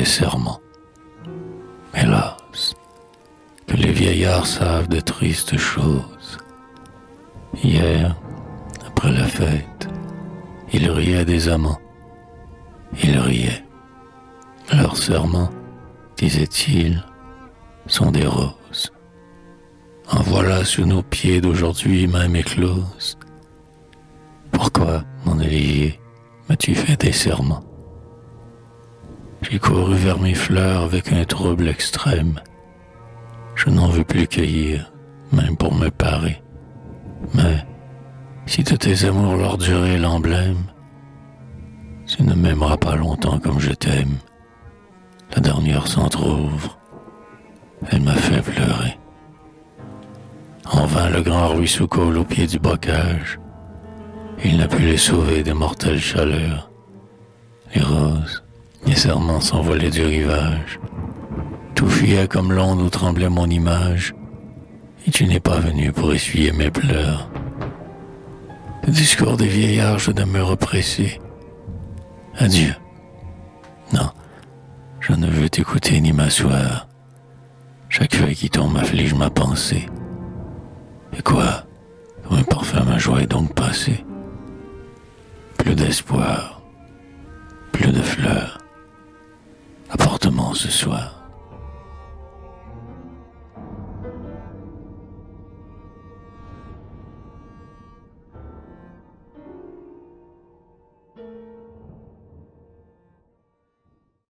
des serments. Hélas, que les vieillards savent de tristes choses. Hier, après la fête, ils riaient des amants. Ils riaient. Leurs serments, disaient-ils, sont des roses. En voilà sous nos pieds d'aujourd'hui même écloses. Pourquoi, mon Olivier, m'as-tu fait des serments? J'ai couru vers mes fleurs avec un trouble extrême. Je n'en veux plus cueillir, même pour me parer. Mais, si de tes amours leur durait l'emblème, tu ne m'aimeras pas longtemps comme je t'aime. La dernière s'entr'ouvre, elle m'a fait pleurer. En vain le grand ruisseau coule au pied du bocage. Il n'a pu les sauver des mortelles chaleurs. Les roses, les serments s'envolaient du rivage. Tout fuyait comme l'onde où tremblait mon image. Et tu n'es pas venu pour essuyer mes pleurs. Le discours des vieillards, je demeure pressé. Adieu. Non, je ne veux t'écouter ni m'asseoir. Chaque feuille qui tombe afflige ma pensée. Et quoi, comme un parfum, ma joie est donc passée. Plus d'espoir, plus de fleurs. Apporte-moi ce soir.